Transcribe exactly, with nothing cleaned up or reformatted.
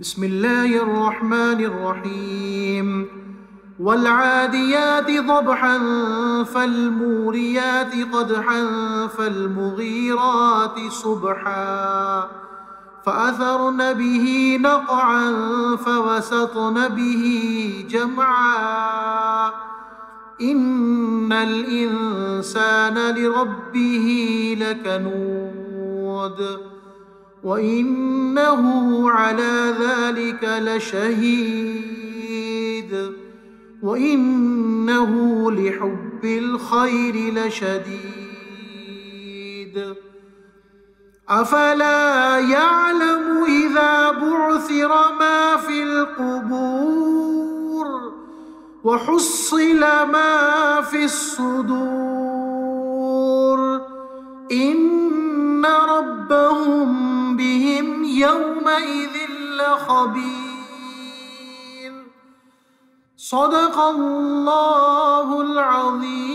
بسم الله الرحمن الرحيم والعاديات ضبحا فالموريات قدحا فالمغيرات صبحا فأثرن به نقعا فوسطن به جمعا إن الإنسان لربه لكنود وإنه على ذلك لشهيد وإنه لحب الخير لشديد أفلا يعلم إذا بعثر ما في القبور وحصل ما في الصدور إن ربهم بهم يومئذ لخبير. صدق الله العظيم.